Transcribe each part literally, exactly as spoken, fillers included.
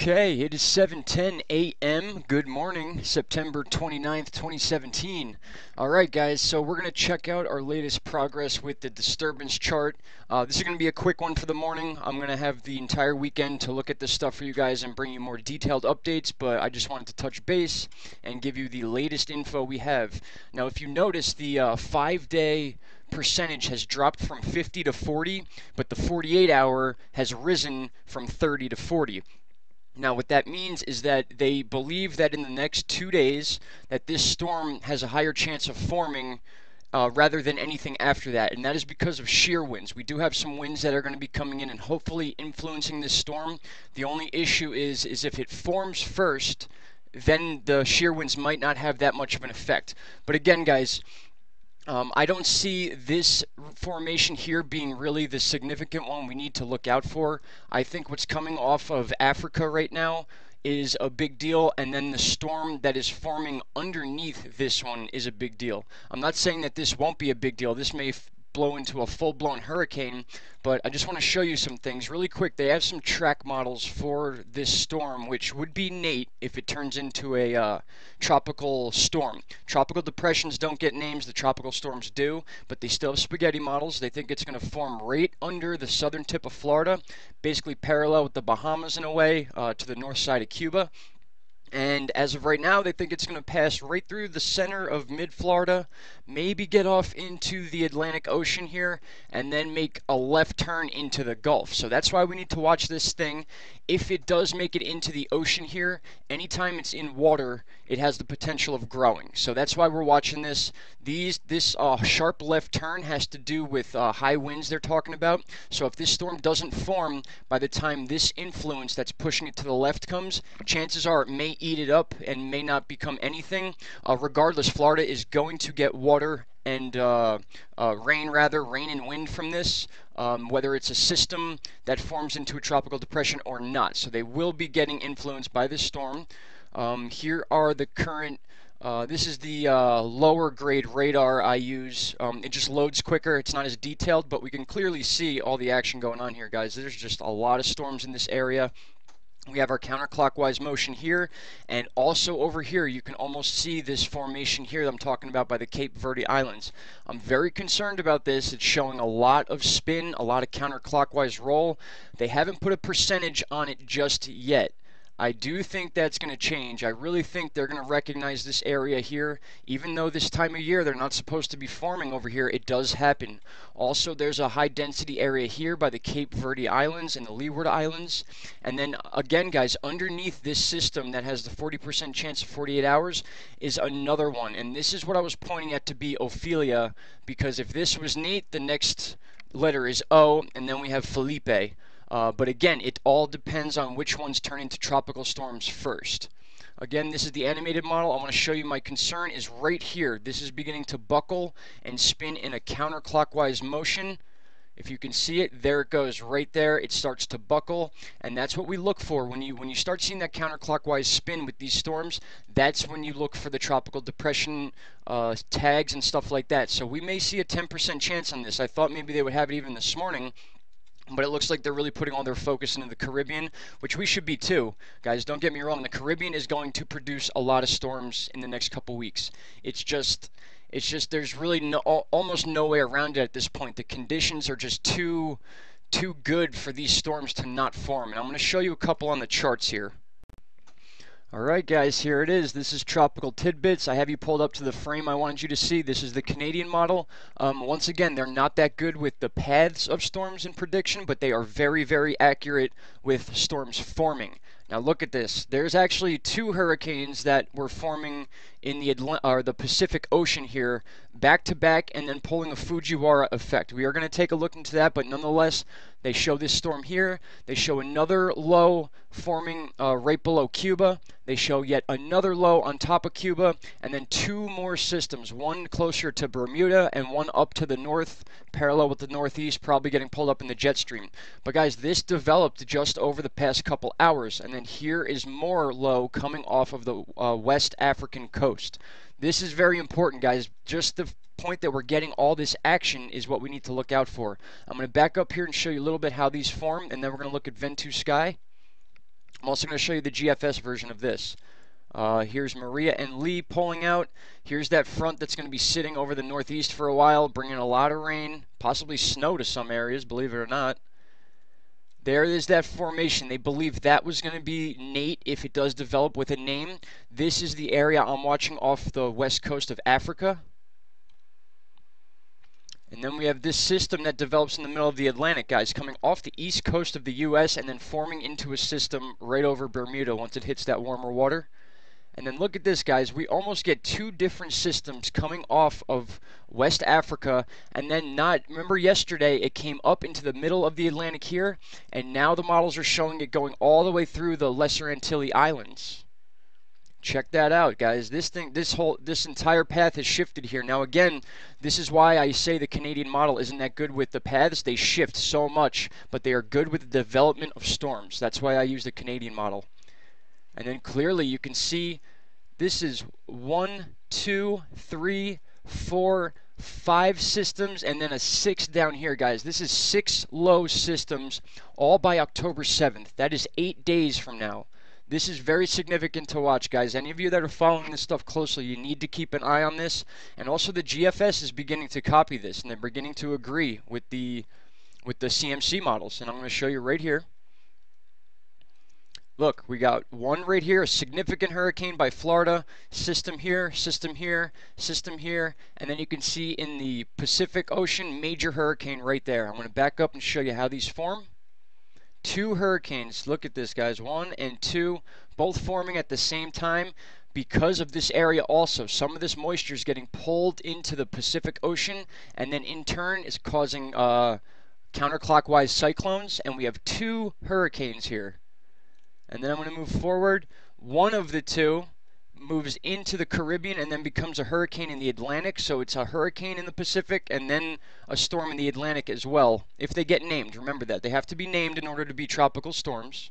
Okay, it is seven ten a m Good morning, September twenty-ninth, twenty seventeen. All right, guys, so we're going to check out our latest progress with the disturbance chart. Uh, this is going to be a quick one for the morning. I'm going to have the entire weekend to look at this stuff for you guys and bring you more detailed updates, but I just wanted to touch base and give you the latest info we have. Now, if you notice, the uh, five-day percentage has dropped from fifty to forty, but the forty-eight hour has risen from thirty to forty. Now, what that means is that they believe that in the next two days that this storm has a higher chance of forming uh, rather than anything after that, and that is because of shear winds. We do have some winds that are going to be coming in and hopefully influencing this storm. The only issue is, is if it forms first, then the shear winds might not have that much of an effect. But again, guys, Um, I don't see this formation here being really the significant one we need to look out for. I think what's coming off of Africa right now is a big deal, and then the storm that is forming underneath this one is a big deal. I'm not saying that this won't be a big deal. This may f blow into a full-blown hurricane, but I just want to show you some things really quick. They have some track models for this storm, which would be Nate if it turns into a uh, tropical storm. Tropical depressions don't get names, the tropical storms do, but they still have spaghetti models. They think it's going to form right under the southern tip of Florida, basically parallel with the Bahamas in a way, uh, to the north side of Cuba. And as of right now, they think it's going to pass right through the center of mid-Florida, maybe get off into the Atlantic Ocean here, and then make a left turn into the Gulf. So that's why we need to watch this thing. If it does make it into the ocean here, anytime it's in water, it has the potential of growing. So that's why we're watching this. These, this uh, sharp left turn has to do with uh, high winds they're talking about. So if this storm doesn't form by the time this influence that's pushing it to the left comes, chances are it may eat it up and may not become anything. Uh, regardless, Florida is going to get water and uh, uh, rain, rather, rain and wind from this, um, whether it's a system that forms into a tropical depression or not. So they will be getting influenced by this storm. Um, here are the current, uh, this is the uh, lower grade radar I use. Um, it just loads quicker. It's not as detailed, but we can clearly see all the action going on here, guys. There's just a lot of storms in this area. We have our counterclockwise motion here, and also over here you can almost see this formation here that I'm talking about by the Cape Verde Islands. I'm very concerned about this. It's showing a lot of spin, a lot of counterclockwise roll. They haven't put a percentage on it just yet. I do think that's going to change. I really think they're going to recognize this area here. Even though this time of year they're not supposed to be forming over here, it does happen. Also, there's a high density area here by the Cape Verde Islands and the Leeward Islands. And then again, guys, underneath this system that has the forty percent chance of forty-eight hours is another one. And this is what I was pointing at to be Ophelia, because if this was Nate, the next letter is O, and then we have Felipe. Uh, but again, it all depends on which ones turn into tropical storms first. Again, this is the animated model. I want to show you my concern is right here. This is beginning to buckle and spin in a counterclockwise motion. If you can see it, there it goes right there. It starts to buckle, and that's what we look for. When you, when you start seeing that counterclockwise spin with these storms, that's when you look for the tropical depression uh, tags and stuff like that. So we may see a ten percent chance on this. I thought maybe they would have it even this morning, but it looks like they're really putting all their focus into the Caribbean, which we should be too. Guys, don't get me wrong. The Caribbean is going to produce a lot of storms in the next couple weeks. It's just, it's just there's really no, almost no way around it at this point. The conditions are just too, too good for these storms to not form. And I'm going to show you a couple on the charts here. Alright guys, here it is. This is Tropical Tidbits. I have you pulled up to the frame I wanted you to see. This is the Canadian model. Um, once again, they're not that good with the paths of storms in prediction, but they are very, very accurate with storms forming. Now look at this. There's actually two hurricanes that were forming in the Atl- or the Pacific Ocean here, back to back, and then pulling a Fujiwara effect. We are going to take a look into that, but nonetheless, they show this storm here. They show another low forming uh, right below Cuba. They show yet another low on top of Cuba, and then two more systems, one closer to Bermuda and one up to the north, parallel with the northeast, probably getting pulled up in the jet stream. But guys, this developed just over the past couple hours, and then here is more low coming off of the uh, West African coast. This is very important, guys. Just the point that we're getting all this action is what we need to look out for. I'm going to back up here and show you a little bit how these form, and then we're going to look at Ventusky. I'm also going to show you the G F S version of this. Uh, here's Maria and Lee pulling out. Here's that front that's going to be sitting over the northeast for a while, bringing a lot of rain, possibly snow to some areas, believe it or not. There is that formation. They believe that was going to be Nate if it does develop with a name. This is the area I'm watching off the west coast of Africa. And then we have this system that develops in the middle of the Atlantic, guys, coming off the east coast of the U S and then forming into a system right over Bermuda once it hits that warmer water. And then look at this, guys. We almost get two different systems coming off of West Africa, and then not, remember yesterday it came up into the middle of the Atlantic here, and now the models are showing it going all the way through the Lesser Antilles Islands. Check that out, guys. This thing, this whole, this entire path has shifted here. Now, again, this is why I say the Canadian model isn't that good with the paths. They shift so much, but they are good with the development of storms. That's why I use the Canadian model. And then clearly you can see this is one, two, three, four, five systems, and then a six down here, guys. This is six low systems all by October seventh. That is eight days from now. This is very significant to watch, guys. Any of you that are following this stuff closely, you need to keep an eye on this. And also the G F S is beginning to copy this, and they're beginning to agree with the, with the C M C models. And I'm going to show you right here. Look, we got one right here, a significant hurricane by Florida, system here, system here, system here, and then you can see in the Pacific Ocean, major hurricane right there. I'm going to back up and show you how these form. Two hurricanes, look at this, guys, one and two, both forming at the same time because of this area also. Some of this moisture is getting pulled into the Pacific Ocean, and then in turn is causing uh, counterclockwise cyclones, and we have two hurricanes here. And then I'm going to move forward. One of the two moves into the Caribbean and then becomes a hurricane in the Atlantic. So it's a hurricane in the Pacific and then a storm in the Atlantic as well. If they get named, remember that. They have to be named in order to be tropical storms.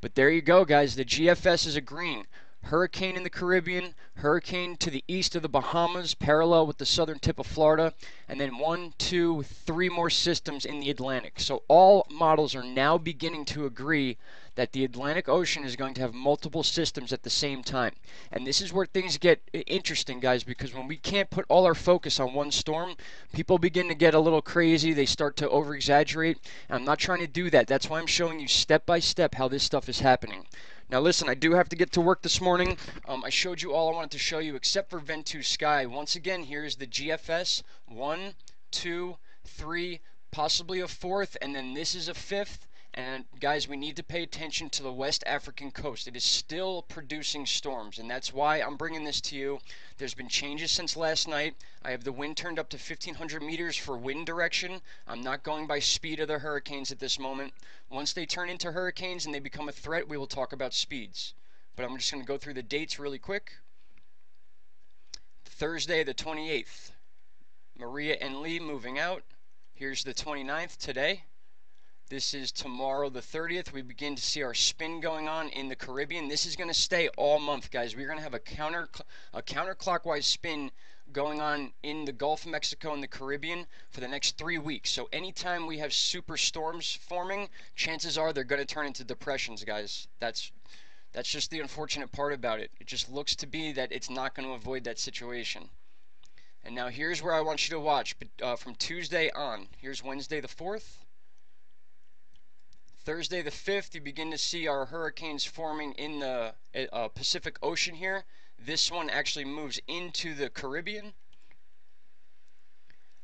But there you go, guys. The G F S is agreeing. Hurricane in the Caribbean, hurricane to the east of the Bahamas, parallel with the southern tip of Florida, and then one, two, three more systems in the Atlantic. So all models are now beginning to agree that the Atlantic Ocean is going to have multiple systems at the same time. And this is where things get interesting, guys, because when we can't put all our focus on one storm, people begin to get a little crazy. They start to over-exaggerate. And I'm not trying to do that. That's why I'm showing you step by step how this stuff is happening. Now listen, I do have to get to work this morning. Um, I showed you all I wanted to show you except for Ventusky. Once again, here's the G F S. One, two, three, possibly a fourth, and then this is a fifth. And guys, we need to pay attention to the West African coast. It is still producing storms, and that's why I'm bringing this to you. There's been changes since last night. I have the wind turned up to fifteen hundred meters for wind direction. I'm not going by speed of the hurricanes at this moment. Once they turn into hurricanes and they become a threat, we will talk about speeds. But I'm just going to go through the dates really quick. Thursday the twenty-eighth, Maria and Lee moving out. Here's the twenty-ninth today. This is tomorrow the thirtieth. We begin to see our spin going on in the Caribbean. This is going to stay all month, guys. We're going to have a counter a counterclockwise spin going on in the Gulf of Mexico and the Caribbean for the next three weeks. So anytime we have superstorms forming, chances are they're going to turn into depressions, guys. That's that's just the unfortunate part about it. It just looks to be that it's not going to avoid that situation. And now here's where I want you to watch uh, from Tuesday on. Here's Wednesday the fourth. Thursday the fifth, you begin to see our hurricanes forming in the uh, Pacific Ocean here. This one actually moves into the Caribbean.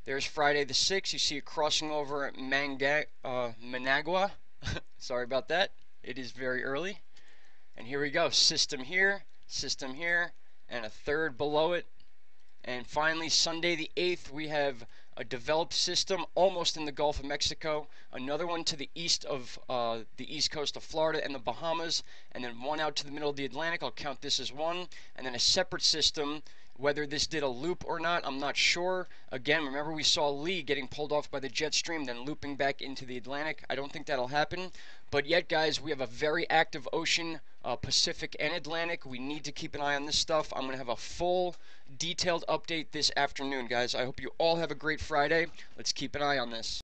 There's Friday the sixth. You see it crossing over at Manga, uh, Managua. Sorry about that. It is very early. And here we go. System here, system here, and a third below it. And finally, Sunday the eighth, we have a developed system almost in the Gulf of Mexico, another one to the east of uh, the east coast of Florida and the Bahamas, and then one out to the middle of the Atlantic. I'll count this as one, and then a separate system. Whether this did a loop or not, I'm not sure. Again, remember we saw Lee getting pulled off by the jet stream, then looping back into the Atlantic. I don't think that'll happen. But yet, guys, we have a very active ocean, uh, Pacific and Atlantic. We need to keep an eye on this stuff. I'm going to have a full, detailed update this afternoon, guys. I hope you all have a great Friday. Let's keep an eye on this.